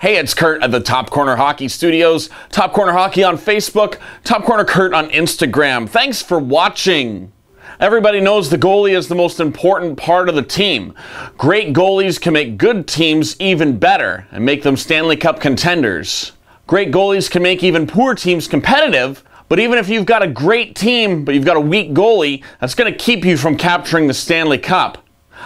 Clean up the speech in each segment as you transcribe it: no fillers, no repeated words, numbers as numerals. Hey, it's Kurt at the Top Corner Hockey Studios. Top Corner Hockey on Facebook, Top Corner Kurt on Instagram. Thanks for watching. Everybody knows the goalie is the most important part of the team. Great goalies can make good teams even better and make them Stanley Cup contenders. Great goalies can make even poor teams competitive, but even if you've got a great team, but you've got a weak goalie, that's going to keep you from capturing the Stanley Cup.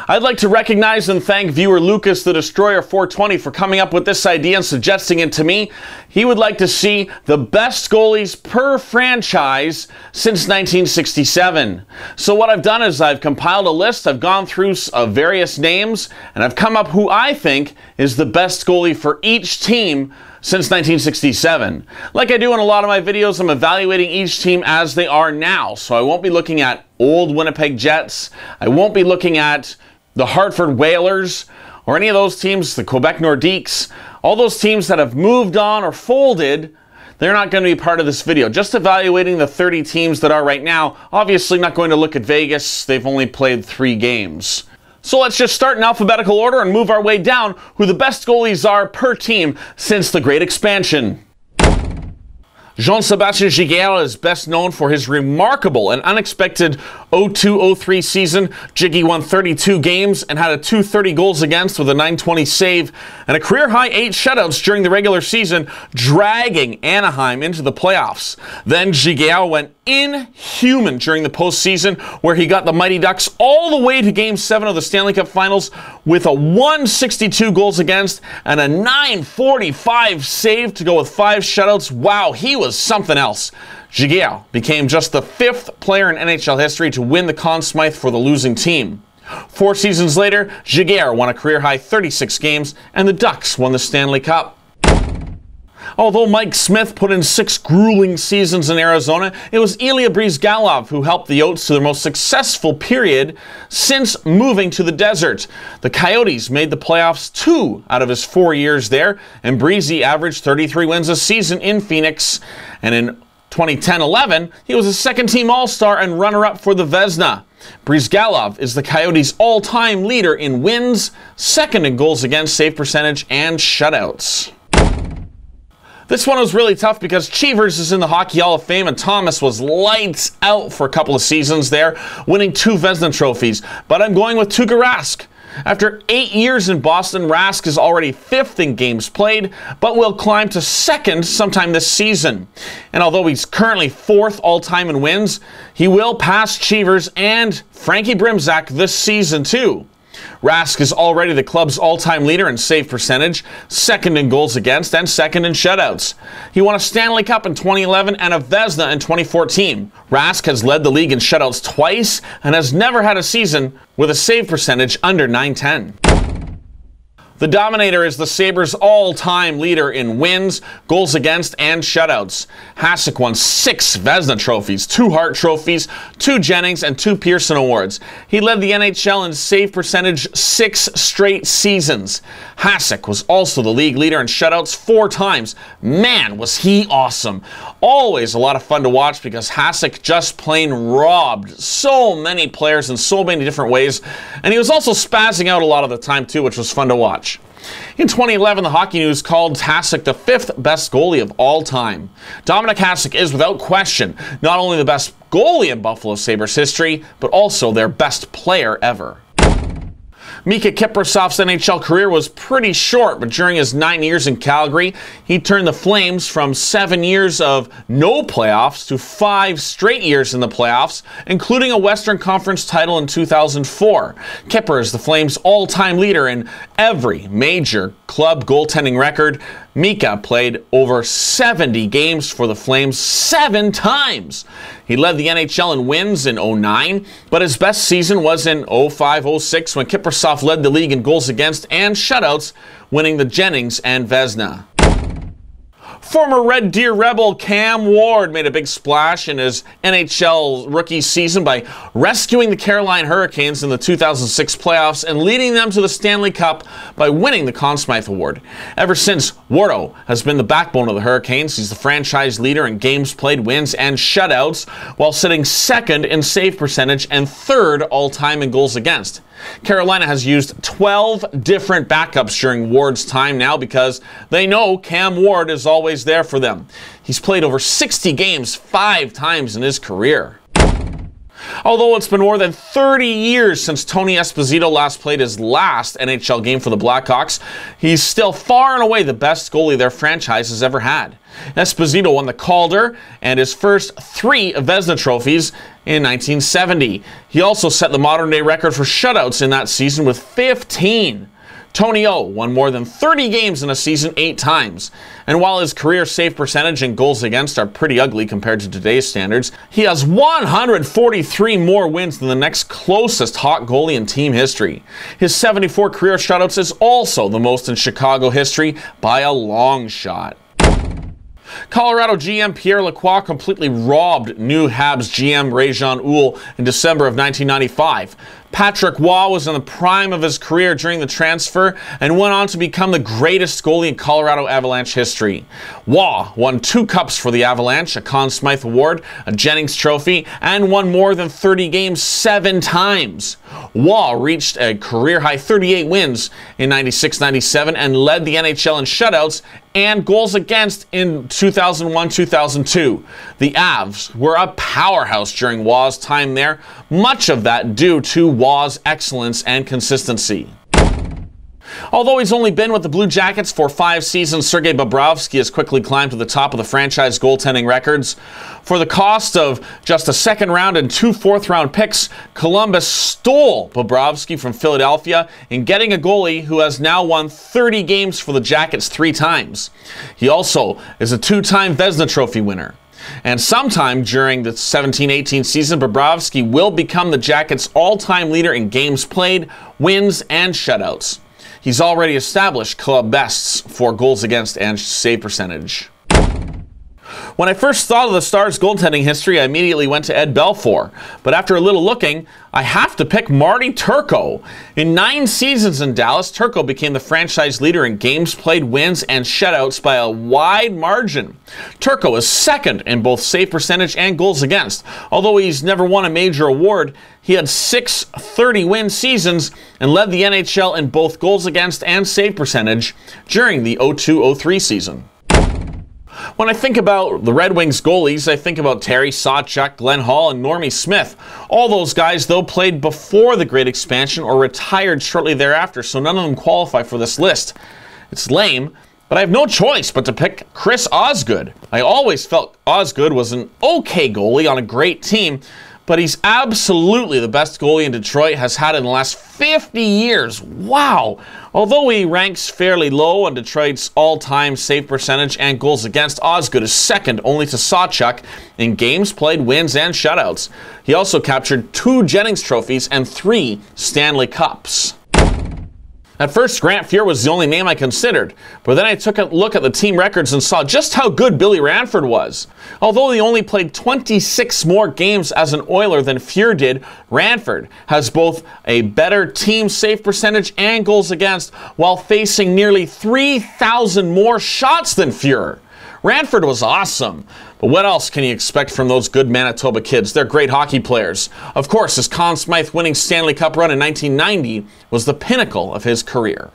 I'd like to recognize and thank viewer Lucas the Destroyer 420 for coming up with this idea and suggesting it to me. He would like to see the best goalies per franchise since 1967. So what I've done is I've compiled a list, I've gone through various names, and I've come up who I think is the best goalie for each team since 1967. Like I do in a lot of my videos, I'm evaluating each team as they are now. So I won't be looking at old Winnipeg Jets. I won't be looking at the Hartford Whalers or any of those teams, the Quebec Nordiques, all those teams that have moved on or folded. They're not going to be part of this video. Just evaluating the 30 teams that are right now. Obviously not going to look at Vegas. They've only played 3 games. So let's just start in alphabetical order and move our way down who the best goalies are per team since the Great Expansion. Jean-Sebastien Giguere is best known for his remarkable and unexpected 02-03 season. Jiggy won 32 games and had a 230 goals against with a 920 save and a career-high 8 shutouts during the regular season, dragging Anaheim into the playoffs. Then Giguere went inhuman during the postseason, where he got the Mighty Ducks all the way to Game 7 of the Stanley Cup Finals with a 162 goals against and a 945 save to go with 5 shutouts. Wow, he was something else. Giguere became just the 5th player in NHL history to win the Conn Smythe for the losing team. 4 seasons later, Giguere won a career-high 36 games, and the Ducks won the Stanley Cup. Although Mike Smith put in 6 grueling seasons in Arizona, it was Ilya Bryzgalov who helped the Oats to their most successful period since moving to the desert. The Coyotes made the playoffs 2 out of his 4 years there, and Breezy averaged 33 wins a season in Phoenix, and in 2010-11, he was a second-team All-Star and runner-up for the Vezna. Bryzgalov is the Coyotes' all-time leader in wins, second in goals against, save percentage, and shutouts. This one was really tough because Cheevers is in the Hockey Hall of Fame and Thomas was lights out for a couple of seasons there, winning 2 Vezina trophies. But I'm going with Tuukka Rask. After 8 years in Boston, Rask is already 5th in games played, but will climb to 2nd sometime this season. And although he's currently 4th all-time in wins, he will pass Cheevers and Frankie Brimzak this season too. Rask is already the club's all-time leader in save percentage, 2nd in goals against, and 2nd in shutouts. He won a Stanley Cup in 2011 and a Vezina in 2014. Rask has led the league in shutouts twice and has never had a season with a save percentage under .910. The Dominator is the Sabres' all-time leader in wins, goals against, and shutouts. Hasek won 6 Vezina trophies, 2 Hart trophies, 2 Jennings, and 2 Pearson awards. He led the NHL in save percentage 6 straight seasons. Hasek was also the league leader in shutouts 4 times. Man, was he awesome. Always a lot of fun to watch because Hasek just plain robbed so many players in so many different ways. And he was also spazzing out a lot of the time too, which was fun to watch. In 2011, the Hockey News called Hasek the 5th best goalie of all time. Dominik Hasek is, without question, not only the best goalie in Buffalo Sabres history, but also their best player ever. Mika Kiprusov's NHL career was pretty short, but during his 9 years in Calgary, he turned the Flames from 7 years of no playoffs to 5 straight years in the playoffs, including a Western Conference title in 2004. Kipper is the Flames' all-time leader in every major club goaltending record. Mika played over 70 games for the Flames 7 times. He led the NHL in wins in 09, but his best season was in 05-06 when Kiprusov led the league in goals against and shutouts, winning the Jennings and Vezina. Former Red Deer Rebel Cam Ward made a big splash in his NHL rookie season by rescuing the Carolina Hurricanes in the 2006 playoffs and leading them to the Stanley Cup by winning the Conn Smythe Award. Ever since, Wardo has been the backbone of the Hurricanes. He's the franchise leader in games played, wins, and shutouts, while sitting second in save percentage and third all-time in goals against. Carolina has used 12 different backups during Ward's time now because they know Cam Ward is always there for them. He's played over 60 games 5 times in his career. Although it's been more than 30 years since Tony Esposito last played his last NHL game for the Blackhawks, he's still far and away the best goalie their franchise has ever had. Esposito won the Calder and his first 3 Vezina trophies in 1970. He also set the modern-day record for shutouts in that season with 15. Tony O won more than 30 games in a season 8 times. And while his career save percentage and goals against are pretty ugly compared to today's standards, he has 143 more wins than the next closest Hawk goalie in team history. His 74 career shutouts is also the most in Chicago history by a long shot. Colorado GM Pierre Lacroix completely robbed new Habs GM Ray-Jean Houle in December of 1995. Patrick Roy was in the prime of his career during the transfer and went on to become the greatest goalie in Colorado Avalanche history. Roy won 2 cups for the Avalanche, a Conn Smythe Award, a Jennings Trophy, and won more than 30 games 7 times. Roy reached a career-high 38 wins in 96-97 and led the NHL in shutouts and goals against in 2001-2002. The Avs were a powerhouse during Roy's time there, much of that due to Roy's excellence and consistency. Although he's only been with the Blue Jackets for 5 seasons, Sergei Bobrovsky has quickly climbed to the top of the franchise goaltending records. For the cost of just a 2nd round and 2 4th-round picks, Columbus stole Bobrovsky from Philadelphia in getting a goalie who has now won 30 games for the Jackets 3 times. He also is a 2-time Vezina Trophy winner. And sometime during the 17-18 season, Bobrovsky will become the Jackets' all-time leader in games played, wins, and shutouts. He's already established club bests for goals against and save percentage. When I first thought of the Stars' goaltending history, I immediately went to Ed Belfour. But after a little looking, I have to pick Marty Turco. In 9 seasons in Dallas, Turco became the franchise leader in games played, wins, and shutouts by a wide margin. Turco is second in both save percentage and goals against. Although he's never won a major award, he had 6 30-win seasons and led the NHL in both goals against and save percentage during the 02-03 season. When I think about the Red Wings goalies, I think about Terry Sawchuk, Glenn Hall, and Normie Smith. All those guys, though, played before the Great Expansion or retired shortly thereafter, so none of them qualify for this list. It's lame, but I have no choice but to pick Chris Osgood. I always felt Osgood was an okay goalie on a great team, but he's absolutely the best goalie in Detroit has had in the last 50 years. Wow! Although he ranks fairly low on Detroit's all-time save percentage and goals against, Osgood is second only to Sawchuk in games played, wins, and shutouts. He also captured 2 Jennings trophies and 3 Stanley Cups. At first, Grant Fuhr was the only name I considered, but then I took a look at the team records and saw just how good Billy Ranford was. Although he only played 26 more games as an Oiler than Fuhr did, Ranford has both a better team save percentage and goals against while facing nearly 3,000 more shots than Fuhr. Ranford was awesome, but what else can you expect from those good Manitoba kids? They're great hockey players. Of course, his Conn Smythe winning Stanley Cup run in 1990 was the pinnacle of his career.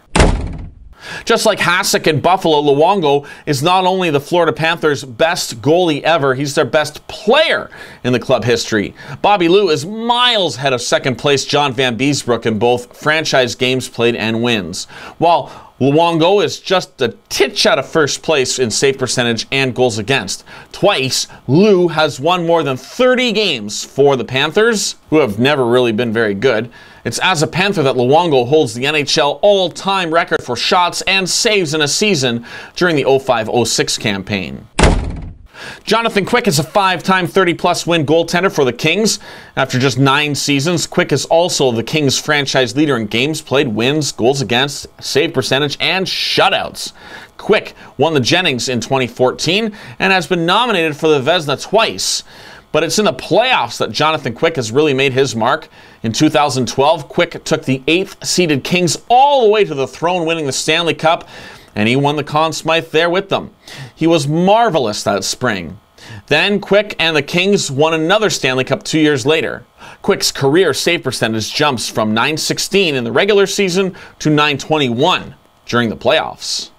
Just like Hasek in Buffalo, Luongo is not only the Florida Panthers' best goalie ever, he's their best player in the club history. Bobby Lou is miles ahead of second-place John Van Beesbroek in both franchise games played and wins, while Luongo is just a titch out of first place in save percentage and goals against. Twice, Lou has won more than 30 games for the Panthers, who have never really been very good. It's as a Panther that Luongo holds the NHL all-time record for shots and saves in a season during the 05-06 campaign. Jonathan Quick is a five-time 30-plus win goaltender for the Kings. After just 9 seasons, Quick is also the Kings franchise leader in games played, wins, goals against, save percentage, and shutouts. Quick won the Jennings in 2014 and has been nominated for the Vezina twice. But it's in the playoffs that Jonathan Quick has really made his mark. In 2012, Quick took the 8th-seeded Kings all the way to the throne, winning the Stanley Cup, and he won the Conn Smythe there with them. He was marvelous that spring. Then Quick and the Kings won another Stanley Cup 2 years later. Quick's career save percentage jumps from .916 in the regular season to .921 during the playoffs.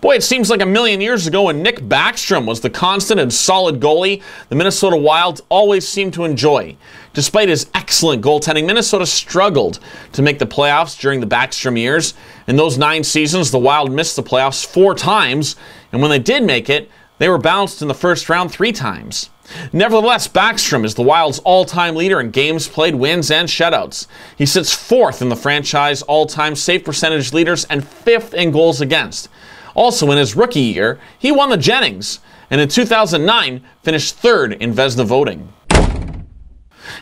Boy, it seems like a million years ago when Nick Backstrom was the constant and solid goalie the Minnesota Wild always seemed to enjoy. Despite his excellent goaltending, Minnesota struggled to make the playoffs during the Backstrom years. In those 9 seasons, the Wild missed the playoffs 4 times, and when they did make it, they were bounced in the first round 3 times. Nevertheless, Backstrom is the Wild's all-time leader in games played, wins, and shutouts. He sits 4th in the franchise all-time save percentage leaders and 5th in goals against. Also, in his rookie year, he won the Jennings, and in 2009, finished 3rd in Vezina voting.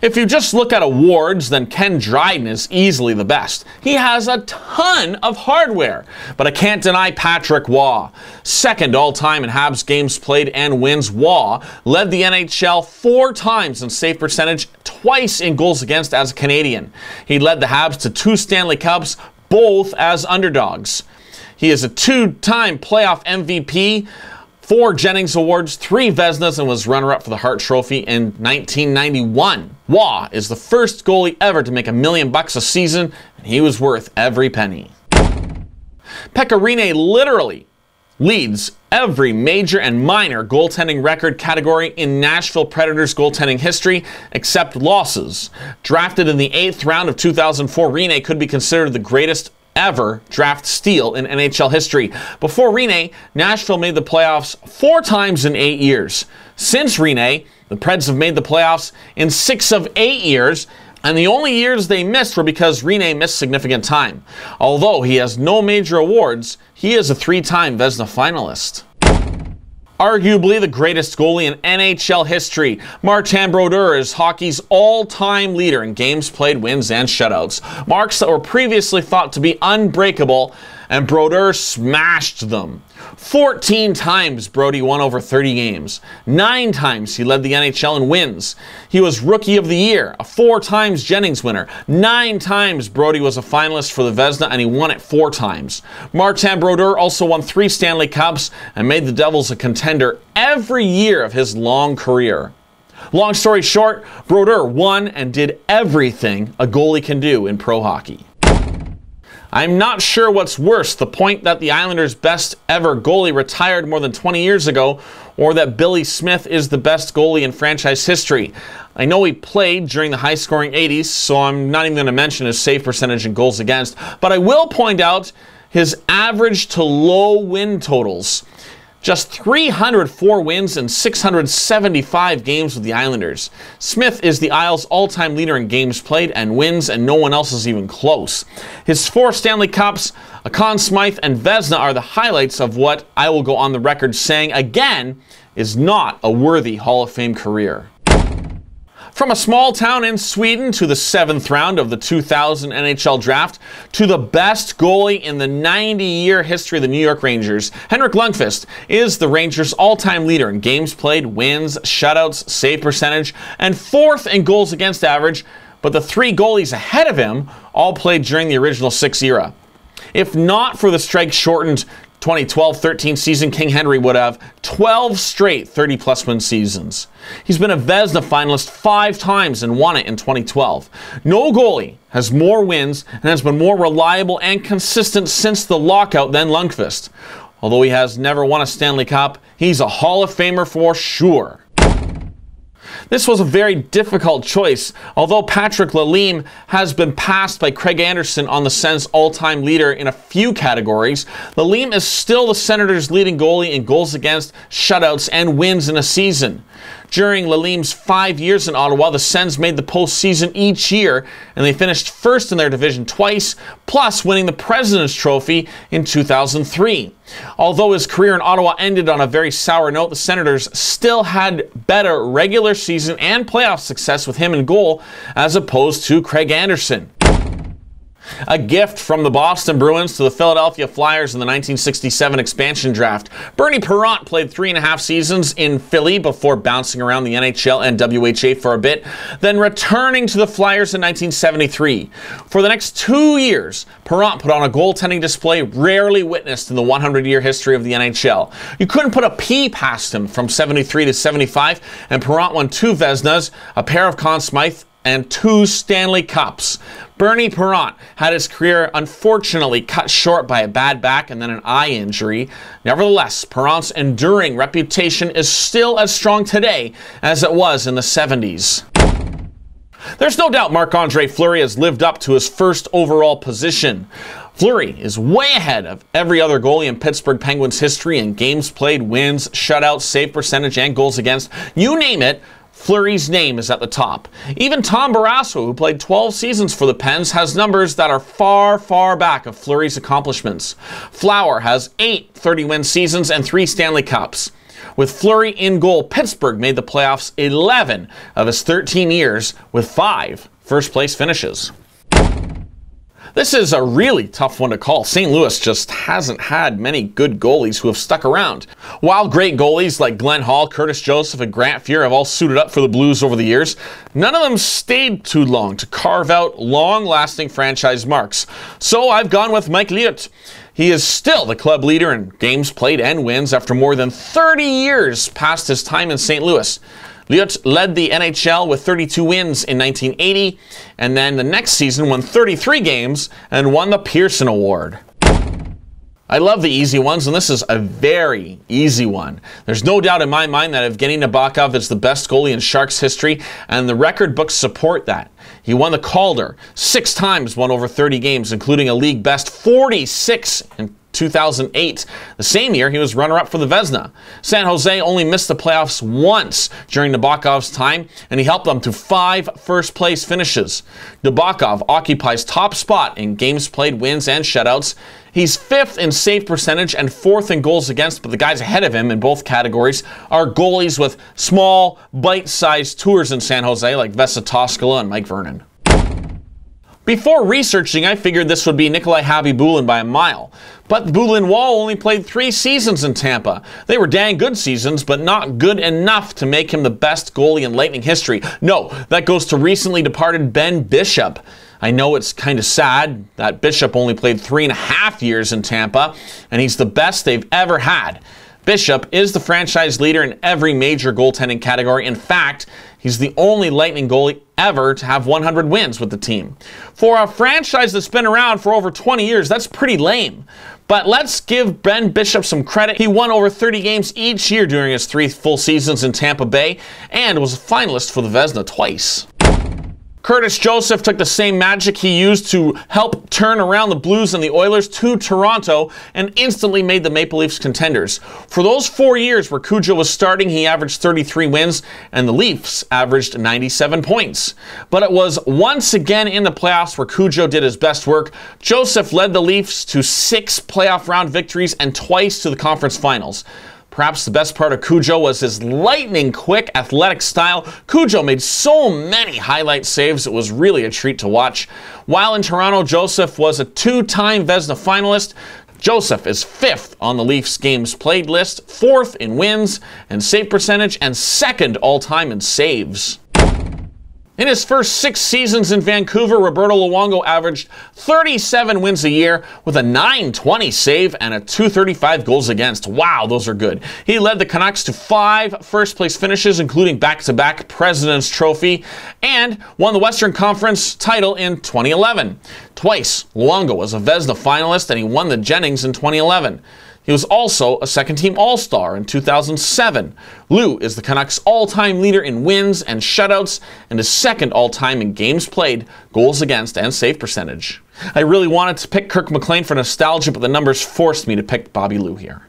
If you just look at awards, then Ken Dryden is easily the best. He has a ton of hardware, but I can't deny Patrick Roy. 2nd all-time in Habs games played and wins, Roy led the NHL 4 times in save percentage, twice in goals against as a Canadian. He led the Habs to 2 Stanley Cups, both as underdogs. He is a 2-time playoff MVP, 4 Jennings Awards, 3 Vezinas, and was runner-up for the Hart Trophy in 1991. Roy is the first goalie ever to make $1 million a season, and he was worth every penny. Pekka Rinne literally leads every major and minor goaltending record category in Nashville Predators goaltending history, except losses. Drafted in the 8th round of 2004, Rinne could be considered the greatest ever draft steal in NHL history. Before Rinne, Nashville made the playoffs 4 times in 8 years. Since Rinne, the Preds have made the playoffs in 6 of 8 years, and the only years they missed were because Rinne missed significant time. Although he has no major awards, he is a 3-time Vezina finalist. Arguably the greatest goalie in NHL history, Martin Brodeur is hockey's all-time leader in games played, wins, and shutouts. Marks that were previously thought to be unbreakable, and Brodeur smashed them. 14 times Brody won over 30 games. 9 times he led the NHL in wins. He was Rookie of the Year, a 4-times Jennings winner. 9 times Brody was a finalist for the Vezina, and he won it 4 times. Martin Brodeur also won 3 Stanley Cups and made the Devils a contender every year of his long career. Long story short, Brodeur won and did everything a goalie can do in pro hockey. I'm not sure what's worse, the point that the Islanders' best ever goalie retired more than 20 years ago, or that Billy Smith is the best goalie in franchise history. I know he played during the high-scoring 80s, so I'm not even going to mention his save percentage and goals against, but I will point out his average to low win totals. Just 304 wins in 675 games with the Islanders. Smith is the Isles' all-time leader in games played and wins, and no one else is even close. His 4 Stanley Cups, a Conn Smythe, and Vezina are the highlights of what I will go on the record saying again is not a worthy Hall of Fame career. From a small town in Sweden to the 7th round of the 2000 NHL draft to the best goalie in the 90-year history of the New York Rangers, Henrik Lundqvist is the Rangers' all-time leader in games played, wins, shutouts, save percentage, and 4th in goals against average, but the 3 goalies ahead of him all played during the original 6 era. If not for the strike-shortened 2012-13 season, King Henry would have 12 straight 30-plus win seasons. He's been a Vezina finalist 5 times and won it in 2012. No goalie has more wins and has been more reliable and consistent since the lockout than Lundqvist. Although he has never won a Stanley Cup, he's a Hall of Famer for sure. This was a very difficult choice. Although Patrick Lalime has been passed by Craig Anderson on the Sens' all-time leader in a few categories, Lalime is still the Senators' leading goalie in goals against, shutouts, and wins in a season. During Lalime's 5 years in Ottawa, the Sens made the postseason each year, and they finished first in their division twice, plus winning the President's Trophy in 2003. Although his career in Ottawa ended on a very sour note, the Senators still had better regular season and playoff success with him in goal as opposed to Craig Anderson. A gift from the Boston Bruins to the Philadelphia Flyers in the 1967 expansion draft. Bernie Parent played 3.5 seasons in Philly before bouncing around the NHL and WHA for a bit, then returning to the Flyers in 1973. For the next 2 years, Parent put on a goaltending display rarely witnessed in the 100-year history of the NHL. You couldn't put a pea past him from 73 to 75, and Parent won 2 Veznas, a pair of Conn Smythe, and 2 Stanley Cups. Bernie Parent had his career unfortunately cut short by a bad back and then an eye injury. Nevertheless, Parent's enduring reputation is still as strong today as it was in the 70s. There's no doubt Marc-Andre Fleury has lived up to his first overall position. Fleury is way ahead of every other goalie in Pittsburgh Penguins history in games played, wins, shutouts, save percentage, and goals against. You name it, Fleury's name is at the top. Even Tom Barrasso, who played 12 seasons for the Pens, has numbers that are far, far back of Fleury's accomplishments. Flower has 8 30-win seasons and 3 Stanley Cups. With Fleury in goal, Pittsburgh made the playoffs 11 of his 13 years with 5 first-place finishes. This is a really tough one to call. St. Louis just hasn't had many good goalies who have stuck around. While great goalies like Glenn Hall, Curtis Joseph, and Grant Fuhr have all suited up for the Blues over the years, none of them stayed too long to carve out long-lasting franchise marks. So I've gone with Mike Liut. He is still the club leader in games played and wins after more than 30 years past his time in St. Louis. Liut led the NHL with 32 wins in 1980, and then the next season won 33 games and won the Pearson Award. I love the easy ones, and this is a very easy one. There's no doubt in my mind that Evgeny Nabokov is the best goalie in Sharks history, and the record books support that. He won the Calder 6 times, won over 30 games, including a league best 46 in 2008. The same year, he was runner-up for the Vezina. San Jose only missed the playoffs once during Nabokov's time, and he helped them to 5 first-place finishes. Nabokov occupies top spot in games played, wins, and shutouts. He's 5th in save percentage and 4th in goals against, but the guys ahead of him in both categories are goalies with small, bite-sized tours in San Jose, like Vesa Toskola and Mike Vernon. Before researching, I figured this would be Nikolai Haabibulin by a mile. But Bulin Wall only played 3 seasons in Tampa. They were dang good seasons, but not good enough to make him the best goalie in Lightning history. No, that goes to recently departed Ben Bishop. I know it's kind of sad that Bishop only played 3.5 years in Tampa, and he's the best they've ever had. Bishop is the franchise leader in every major goaltending category. In fact, he's the only Lightning goalie ever to have 100 wins with the team. For a franchise that's been around for over 20 years, that's pretty lame. But let's give Ben Bishop some credit. He won over 30 games each year during his 3 full seasons in Tampa Bay and was a finalist for the Vezina twice. Curtis Joseph took the same magic he used to help turn around the Blues and the Oilers to Toronto and instantly made the Maple Leafs contenders. For those 4 years where Cujo was starting, he averaged 33 wins and the Leafs averaged 97 points. But it was once again in the playoffs where Cujo did his best work. Joseph led the Leafs to 6 playoff round victories and twice to the conference finals. Perhaps the best part of Cujo was his lightning-quick, athletic style. Cujo made so many highlight saves, it was really a treat to watch. While in Toronto, Joseph was a 2-time Vezina finalist. Joseph is 5th on the Leafs games played list, 4th in wins and save percentage, and 2nd all-time in saves. In his first 6 seasons in Vancouver, Roberto Luongo averaged 37 wins a year with a 920 save and a 235 goals against. Wow, those are good. He led the Canucks to 5 first-place finishes, including back-to-back President's Trophy, and won the Western Conference title in 2011. Twice, Luongo was a Vezina finalist, and he won the Jennings in 2011. He was also a second-team All-Star in 2007. Lou is the Canucks' all-time leader in wins and shutouts and is 2nd all-time in games played, goals against, and save percentage. I really wanted to pick Kirk McLean for nostalgia, but the numbers forced me to pick Bobby Lou here.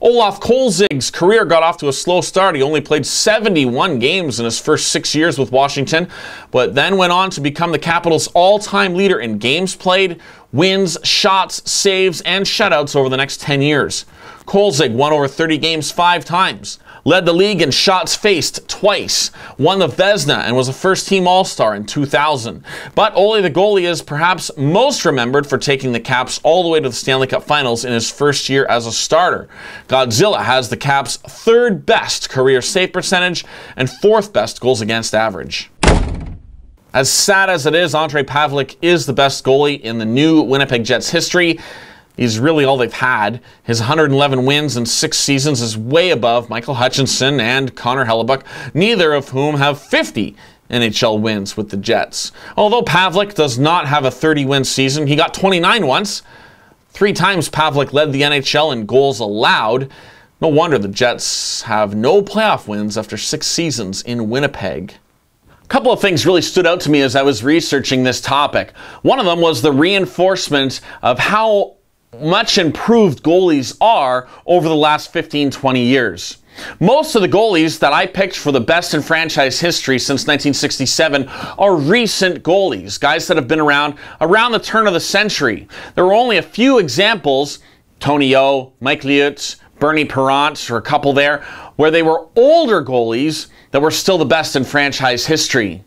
Olaf Kolzig's career got off to a slow start. He only played 71 games in his first 6 years with Washington, but then went on to become the Capitals' all-time leader in games played, wins, shots, saves, and shutouts over the next 10 years. Kolzig won over 30 games 5 times, led the league in shots faced twice, won the Vezina, and was a first-team All-Star in 2000. But Ole the goalie is perhaps most remembered for taking the Caps all the way to the Stanley Cup Finals in his first year as a starter. Godzilla has the Caps' third-best career save percentage and fourth-best goals against average. As sad as it is, Ondrej Pavelec is the best goalie in the new Winnipeg Jets history. He's really all they've had. His 111 wins in 6 seasons is way above Michael Hutchinson and Connor Hellebuck, neither of whom have 50 NHL wins with the Jets. Although Pavelec does not have a 30-win season, he got 29 once. 3 times Pavelec led the NHL in goals allowed. No wonder the Jets have no playoff wins after 6 seasons in Winnipeg. A couple of things really stood out to me as I was researching this topic. One of them was the reinforcement of how much improved goalies are over the last 15-20 years. Most of the goalies that I picked for the best in franchise history since 1967 are recent goalies, guys that have been around the turn of the century. There were only a few examples, Tony O, Mike Liut, Bernie Parent, or a couple there, where they were older goalies that were still the best in franchise history.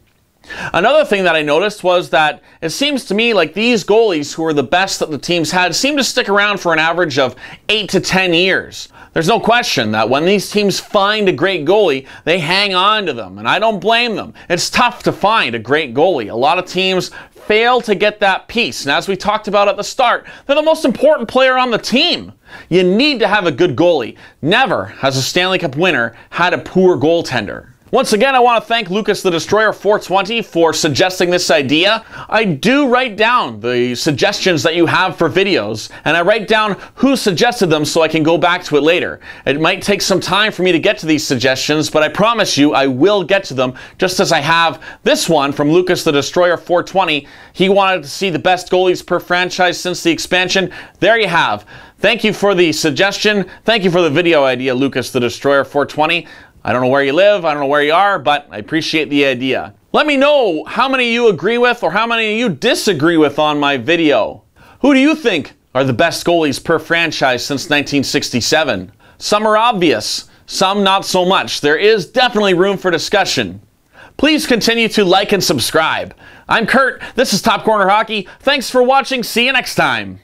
Another thing that I noticed was that it seems to me like these goalies who are the best that the teams had seem to stick around for an average of 8 to 10 years. There's no question that when these teams find a great goalie, they hang on to them, and I don't blame them. It's tough to find a great goalie. A lot of teams fail to get that piece, and as we talked about at the start, they're the most important player on the team. You need to have a good goalie. Never has a Stanley Cup winner had a poor goaltender. Once again, I want to thank Lucas the Destroyer 420 for suggesting this idea. I do write down the suggestions that you have for videos, and I write down who suggested them so I can go back to it later. It might take some time for me to get to these suggestions, but I promise you I will get to them, just as I have this one from Lucas the Destroyer 420. He wanted to see the best goalies per franchise since the expansion. There you have. Thank you for the suggestion. Thank you for the video idea, Lucas the Destroyer 420. I don't know where you live, I don't know where you are, but I appreciate the idea. Let me know how many you agree with or how many you disagree with on my video. Who do you think are the best goalies per franchise since 1967? Some are obvious, some not so much. There is definitely room for discussion. Please continue to like and subscribe. I'm Kurt, this is Top Corner Hockey. Thanks for watching, see you next time.